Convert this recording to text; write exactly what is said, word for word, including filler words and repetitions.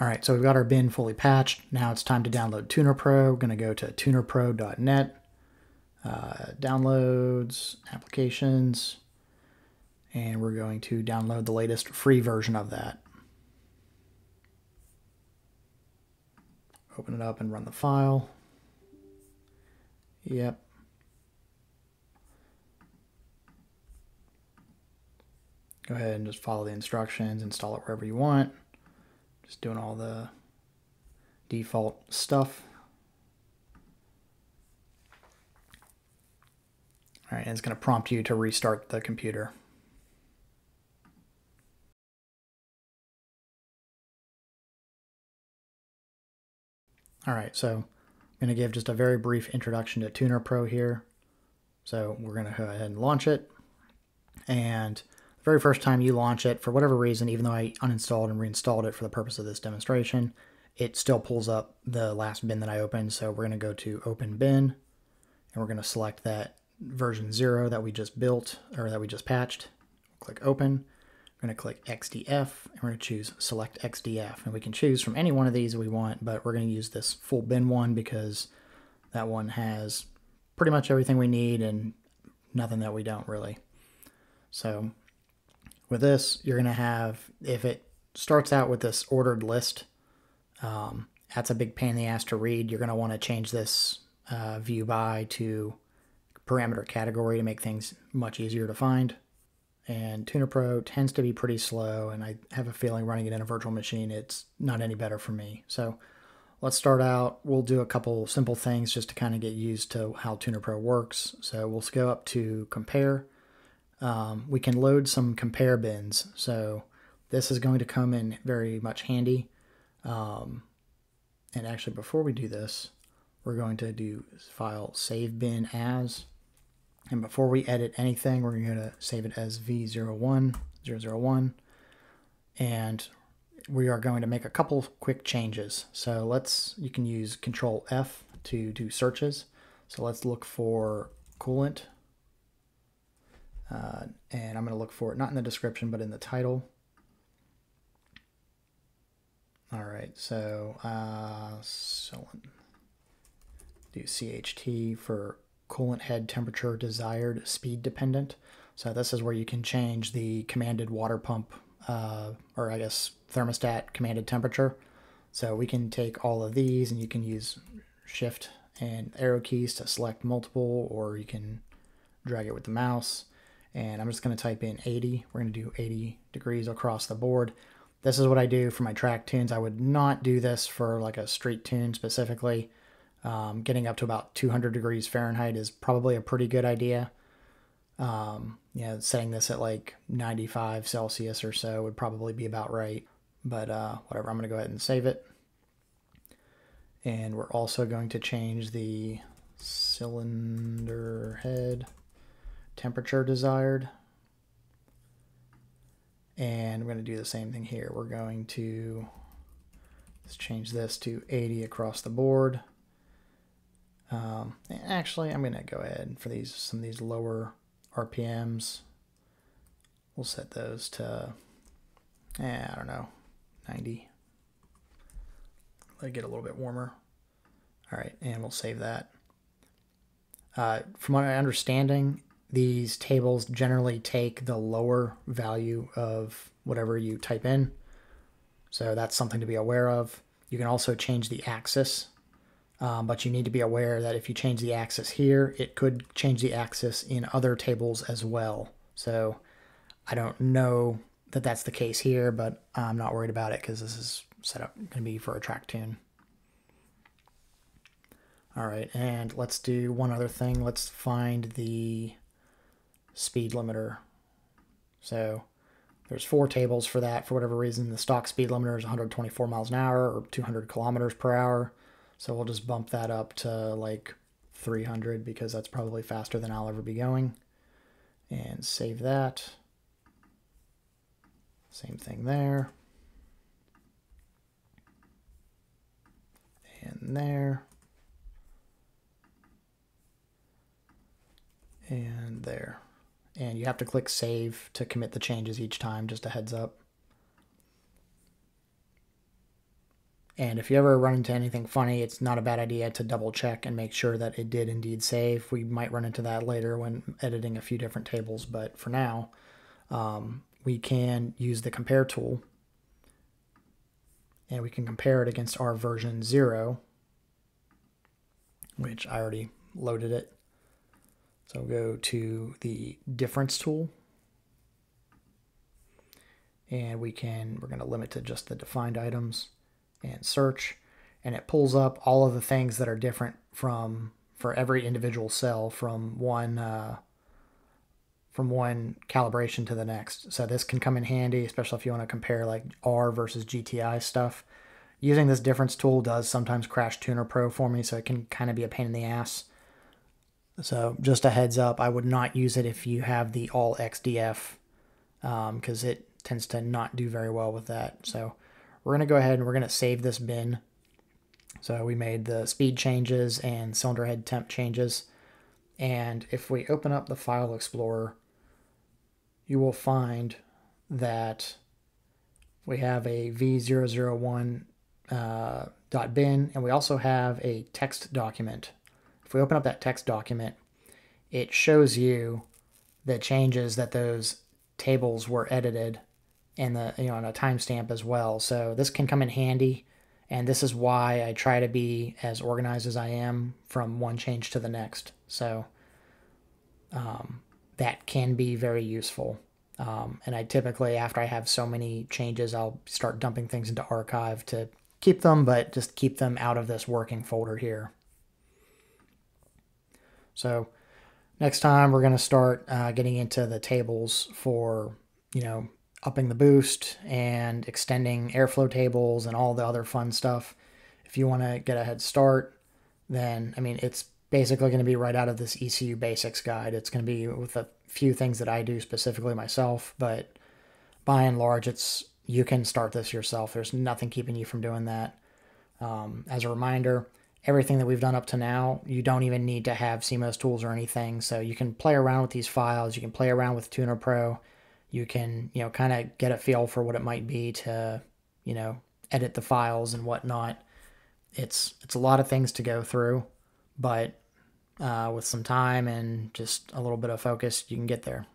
All right, so we've got our bin fully patched. Now it's time to download TunerPro. We're gonna go to tuner pro dot net, uh, downloads, applications, and we're going to download the latest free version of that. Open it up and run the file. Yep. Go ahead and just follow the instructions, install it wherever you want. Just doing all the default stuff. All right, and it's going to prompt you to restart the computer. All right, so I'm going to give just a very brief introduction to TunerPro here. So we're going to go ahead and launch it. And the very first time you launch it, for whatever reason, even though I uninstalled and reinstalled it for the purpose of this demonstration, it still pulls up the last bin that I opened. So we're going to go to Open Bin, and we're going to select that version zero that we just built, or that we just patched. Click Open. We're going to click X D F, and we're going to choose Select X D F. And we can choose from any one of these we want, but we're going to use this full bin one because that one has pretty much everything we need and nothing that we don't really. So with this, you're going to have, if it starts out with this ordered list, um, that's a big pain in the ass to read. You're going to want to change this uh, view by to parameter category to make things much easier to find. And TunerPro tends to be pretty slow, and I have a feeling running it in a virtual machine, it's not any better for me. So let's start out. We'll do a couple simple things just to kind of get used to how TunerPro works. So we'll go up to compare. Um, we can load some compare bins. So this is going to come in very much handy. Um, and actually, before we do this, we're going to do file save bin as. And before we edit anything, we're going to save it as V zero one zero zero one. And we are going to make a couple quick changes. So let's, you can use Control F to do searches. So let's look for coolant. Uh, and I'm going to look for it, not in the description, but in the title. All right, so, uh, so do C H T for coolant head temperature desired speed dependent. So this is where you can change the commanded water pump, uh, or I guess thermostat commanded temperature. So we can take all of these, and you can use shift and arrow keys to select multiple, or you can drag it with the mouse. And I'm just going to type in eighty. We're going to do eighty degrees across the board. This is what I do for my track tunes. I would not do this for like a street tune specifically. Um, getting up to about two hundred degrees Fahrenheit is probably a pretty good idea. Um, you know, setting this at like ninety-five Celsius or so would probably be about right. But uh, whatever, I'm going to go ahead and save it. And we're also going to change the cylinder head temperature desired. And we're going to do the same thing here. We're going to let's change this to eighty across the board. Um, actually, I'm going to go ahead and for these, some of these lower R P Ms, we'll set those to, eh, I don't know, ninety. Let it get a little bit warmer. All right, and we'll save that. Uh, from my understanding, these tables generally take the lower value of whatever you type in. So that's something to be aware of. You can also change the axis. Um, but you need to be aware that if you change the axis here, it could change the axis in other tables as well. So I don't know that that's the case here, but I'm not worried about it because this is set up going to be for a track tune. All right, and let's do one other thing. Let's find the speed limiter. So there's four tables for that. For whatever reason, the stock speed limiter is one hundred twenty-four miles an hour or two hundred kilometers per hour. So we'll just bump that up to like three hundred because that's probably faster than I'll ever be going. And save that. Same thing there. And there. And there. And you have to click save to commit the changes each time, just a heads up. And if you ever run into anything funny, it's not a bad idea to double check and make sure that it did indeed save. We might run into that later when editing a few different tables, but for now, um, we can use the compare tool and we can compare it against our version zero, which I already loaded it. So go to the difference tool and we can, we're going to limit to just the defined items and search, and it pulls up all of the things that are different from, for every individual cell from one, uh, from one calibration to the next. So this can come in handy, especially if you want to compare like R versus G T I stuff. Using this difference tool does sometimes crash TunerPro for me, so it can kind of be a pain in the ass. So just a heads up, I would not use it if you have the all X D F, because um, it tends to not do very well with that. So we're going to go ahead and we're going to save this bin. So we made the speed changes and cylinder head temp changes. And if we open up the file explorer, you will find that we have a v zero zero one uh, .bin, and we also have a text document. If we open up that text document, it shows you the changes that those tables were edited and the, you know, on a timestamp as well. So this can come in handy, and this is why I try to be as organized as I am from one change to the next. So um, that can be very useful. Um, and I typically, after I have so many changes, I'll start dumping things into archive to keep them, but just keep them out of this working folder here. So next time we're going to start uh, getting into the tables for, you know, upping the boost and extending airflow tables and all the other fun stuff. If you want to get a head start, then, I mean, it's basically going to be right out of this E C U basics guide. It's going to be with a few things that I do specifically myself, but by and large, it's, you can start this yourself. There's nothing keeping you from doing that. Um, as a reminder, everything that we've done up to now, you don't even need to have Simos Tools or anything. So you can play around with these files. You can play around with TunerPro. You can, you know, kind of get a feel for what it might be to, you know, edit the files and whatnot. It's, it's a lot of things to go through, but uh, with some time and just a little bit of focus, you can get there.